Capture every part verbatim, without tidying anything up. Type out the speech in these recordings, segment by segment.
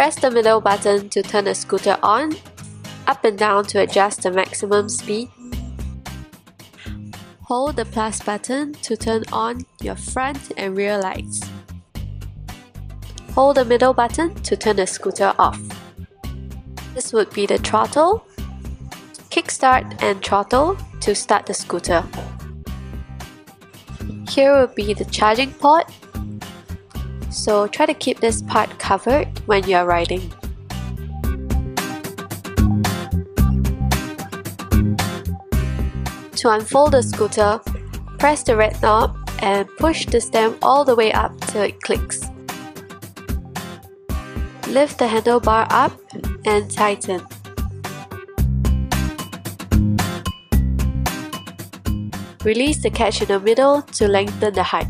Press the middle button to turn the scooter on, up and down to adjust the maximum speed. Hold the plus button to turn on your front and rear lights. Hold the middle button to turn the scooter off. This would be the throttle, kickstart and throttle to start the scooter. Here will be the charging port, so try to keep this part covered when you are riding. To unfold the scooter, press the red knob and push the stem all the way up till it clicks. Lift the handlebar up and tighten. Release the catch in the middle to lengthen the height.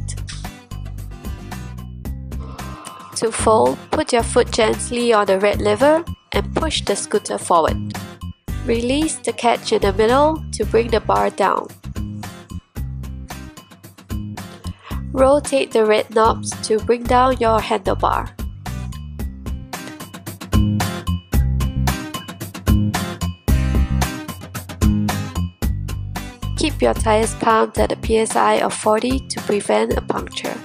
To fold, put your foot gently on the red lever and push the scooter forward. Release the catch in the middle to bring the bar down. Rotate the red knobs to bring down your handlebar. Keep your tires pumped at a P S I of forty to prevent a puncture.